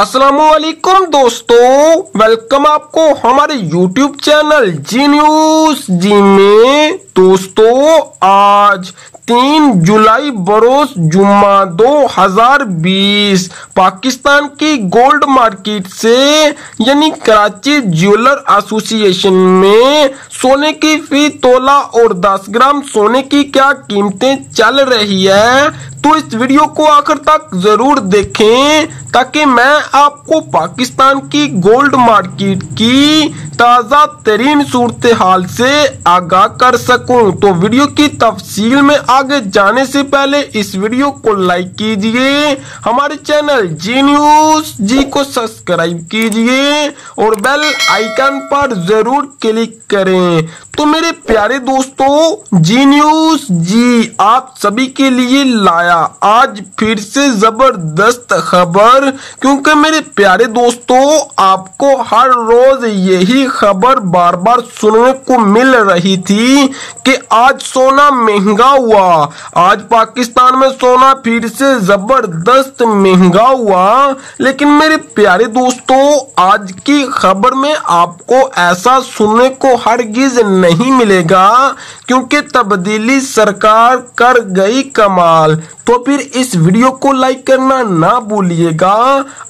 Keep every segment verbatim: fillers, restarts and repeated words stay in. अस्सलामुअलैकुम दोस्तों, वेलकम आपको हमारे यूट्यूब चैनल जी न्यूज जी में। दोस्तों आज तीन जुलाई बरोज जुम्मा दो हज़ार बीस पाकिस्तान की गोल्ड मार्केट से यानी कराची ज्वेलर एसोसिएशन में सोने की फी तोला और दस ग्राम सोने की क्या कीमतें चल रही है, तो इस वीडियो को आखिर तक जरूर देखें ताकि मैं आपको पाकिस्तान की गोल्ड मार्केट की ताजा तरीन सूरत हाल से आगाह कर सकूं। तो वीडियो की तफसील में आगे जाने से पहले इस वीडियो को लाइक कीजिए, हमारे चैनल जी न्यूज जी को सब्सक्राइब कीजिए और बेल आइकन पर जरूर क्लिक करें। तो मेरे प्यारे दोस्तों, जी न्यूज जी आप सभी के लिए लाया आज फिर से जबरदस्त खबर, क्योंकि मेरे प्यारे दोस्तों आपको हर रोज यही खबर बार बार सुनने को मिल रही थी कि आज सोना महंगा हुआ, आज पाकिस्तान में सोना फिर से जबरदस्त महंगा हुआ। लेकिन मेरे प्यारे दोस्तों आज की खबर में आपको ऐसा सुनने को हरगिज नहीं मिलेगा, क्योंकि तब्दीली सरकार कर गई कमाल। तो फिर इस वीडियो को लाइक करना ना भूलिएगा।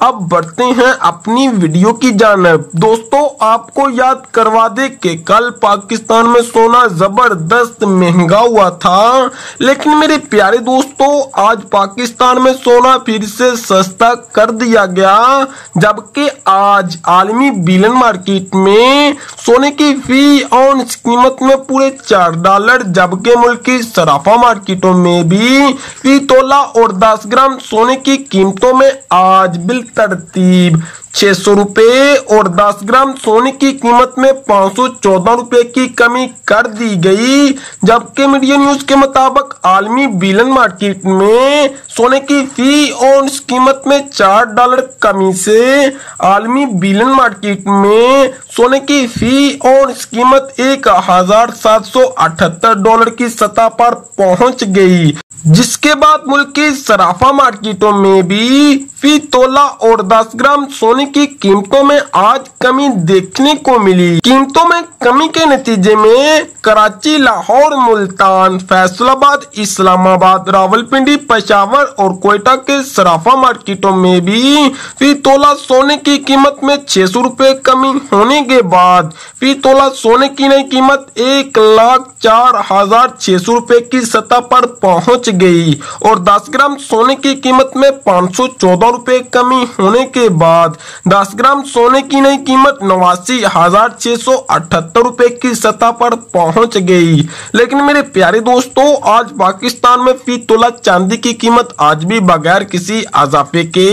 अब बढ़ते हैं अपनी वीडियो की जानब। दोस्तों आपको याद करवा दे कि कल पाकिस्तान में सोना जबरदस्त महंगा हुआ था, लेकिन मेरे प्यारे दोस्तों आज पाकिस्तान में सोना फिर से सस्ता कर दिया गया, जबकि आज आलमी बिलियन मार्केट में सोने की फी ऑन कीमत में पूरे चार डॉलर, जबकि मुल्की सराफा मार्केटों में भी फी तोला और दस ग्राम सोने की कीमतों में आज बिल तरतीब छह सौ रुपये और दस ग्राम सोने की कीमत में पाँच सौ चौदह रुपये की कमी कर दी गई, जबकि मीडिया न्यूज के मुताबिक आलमी बिलियन मार्केट में सोने की फी औंस कीमत में चार डॉलर कमी से आलमी बिलियन मार्केट में सोने की फी औंस कीमत एक हजार सात सौ अठहत्तर डॉलर की सतह पर पहुंच गई, जिसके बाद मुल्की सराफा मार्केटों में भी फी तोला और दस ग्राम सोने की कीमतों में आज कमी देखने को मिली। कीमतों में कमी के नतीजे में कराची, लाहौर, मुल्तान, फैसलाबाद, इस्लामाबाद, रावलपिंडी, पेशावर और कोयटा के सराफा मार्केटों में भी फी तोला सोने की कीमत में छह सौ रूपये कमी होने के बाद फी तोला सोने की नई कीमत एक लाख चार हजार छह सौ रूपये की सतह पर पहुंच गई और दस ग्राम सोने की कीमत में पाँच सौ चौदह रूपये कमी होने के बाद दस ग्राम सोने की नई कीमत नवासी हजार छह सौ अठहत्तर रूपये की सतह पर पहुंच गई। लेकिन मेरे प्यारे दोस्तों आज पाकिस्तान में फी तोला चांदी की कीमत आज भी बगैर किसी इजाफे के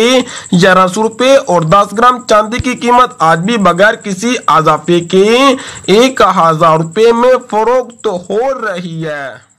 ग्यारह सौ रुपये और दस ग्राम चांदी की कीमत आज भी बगैर किसी इजाफे के एक हजार रुपये में फरोख्त हो रही है।